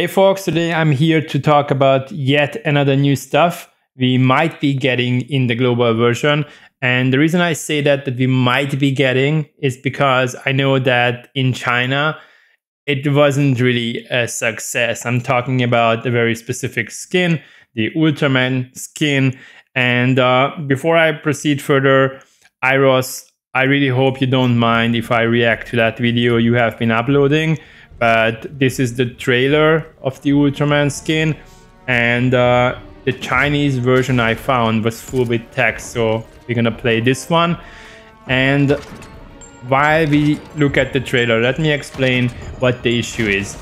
Hey folks, today I'm here to talk about yet another new stuff we might be getting in the global version. And the reason I say that we might be getting is because I know that in China, it wasn't really a success. I'm talking about a very specific skin, the Ultraman skin. And before I proceed further, Iros, I really hope you don't mind if I react to that video you have been uploading. But this is the trailer of the Ultraman skin, and the Chinese version I found was full with text, so we're gonna play this one. And while we look at the trailer, let me explain what the issue is.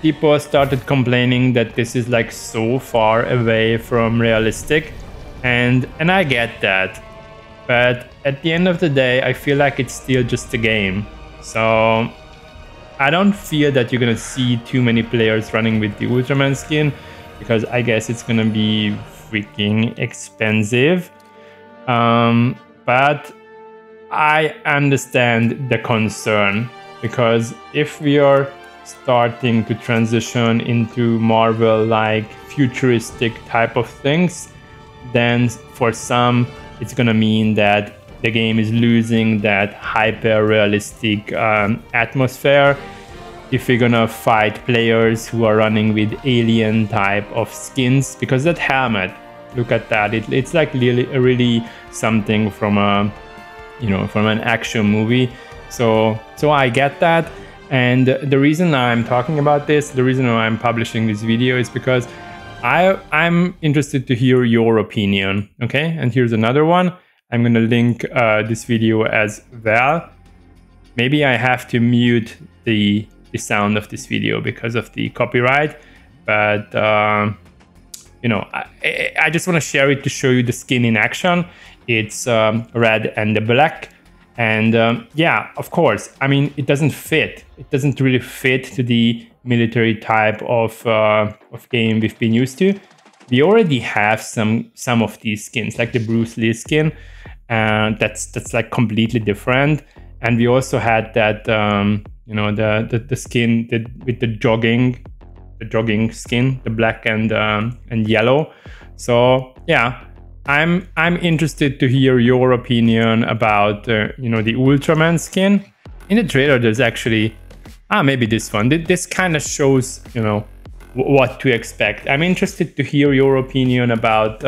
People started complaining that this is like so far away from realistic, and I get that. But at the end of the day, I feel like it's still just a game, so I don't feel that you're gonna see too many players running with the Ultraman skin, because I guess it's gonna be freaking expensive. But I understand the concern, because if we are starting to transition into Marvel-like futuristic type of things, then for some it's gonna mean that the game is losing that hyper-realistic atmosphere. If you're gonna fight players who are running with alien type of skins, because that helmet, look at that, it's like really something from a, you know, from an action movie. So I get that, and the reason I'm talking about this, the reason why I'm publishing this video is because I'm interested to hear your opinion. Okay, and here's another one. I'm gonna link this video as well. Maybe I have to mute the sound of this video because of the copyright, but you know, I just want to share it to show you the skin in action. It's red and the black, and yeah, of course, I mean, it doesn't fit. It doesn't really fit to the military type of game we've been used to. We already have some of these skins, like the Bruce Lee skin, and that's like completely different. And we also had that, you know, the skin with the jogging skin, the black and yellow. So yeah, I'm interested to hear your opinion about you know, the Ultraman skin. In the trailer, there's actually maybe this one. This kind of shows, you know, what to expect. I'm interested to hear your opinion about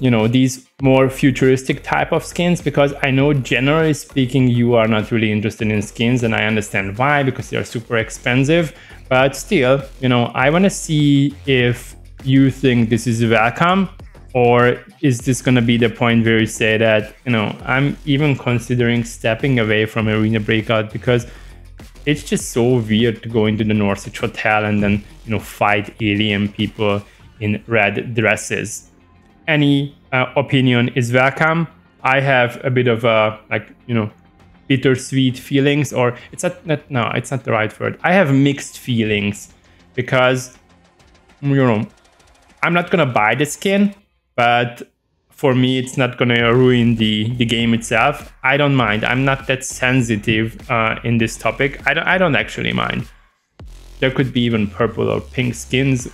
you know, these more futuristic type of skins, because I know generally speaking you are not really interested in skins, and I understand why, because they are super expensive. But still, you know, I want to see if you think this is welcome, or is this going to be the point where you say that, you know, I'm even considering stepping away from Arena Breakout, because it's just so weird to go into the Northridge Hotel and then, you know, fight alien people in red dresses. Any opinion is welcome. I have a bit of a, like, you know, bittersweet feelings, or it's not, no, it's not the right word. I have mixed feelings, because, you know, I'm not gonna buy the skin, but for me, it's not gonna ruin the game itself. I don't mind. I'm not that sensitive in this topic. I don't actually mind. There could be even purple or pink skins.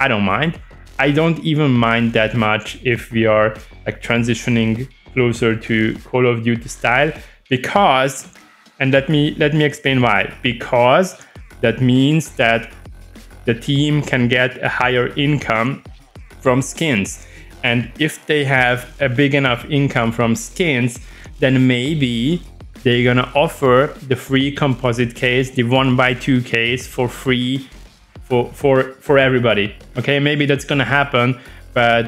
I don't mind. I don't even mind that much if we are like transitioning closer to Call of Duty style, because, and let me explain why. Because that means that the team can get a higher income from skins. And if they have a big enough income from skins, then maybe they're gonna offer the free composite case, the 1x2 case for free for everybody. Okay, maybe that's gonna happen, but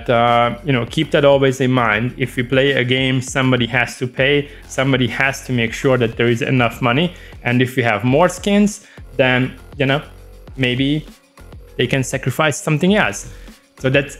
you know, keep that always in mind. If you play a game, somebody has to pay, somebody has to make sure that there is enough money. And if you have more skins, then, you know, maybe they can sacrifice something else. So that's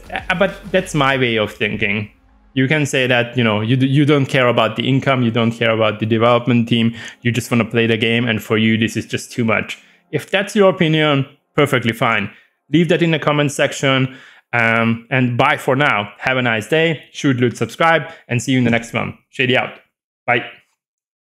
my way of thinking. You can say that, you know, you don't care about the income, you don't care about the development team, you just want to play the game, and for you this is just too much. If that's your opinion, perfectly fine. Leave that in the comment section, and bye for now. Have a nice day. Shoot, loot, subscribe, and see you in the next one. Shady out. Bye.